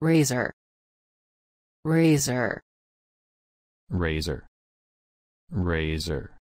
razor, razor, razor, razor.